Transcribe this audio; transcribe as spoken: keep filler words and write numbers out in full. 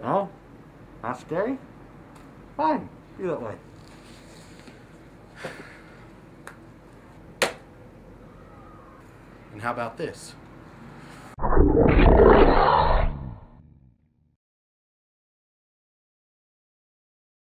No? Not scary? Fine. Be that way. And how about this?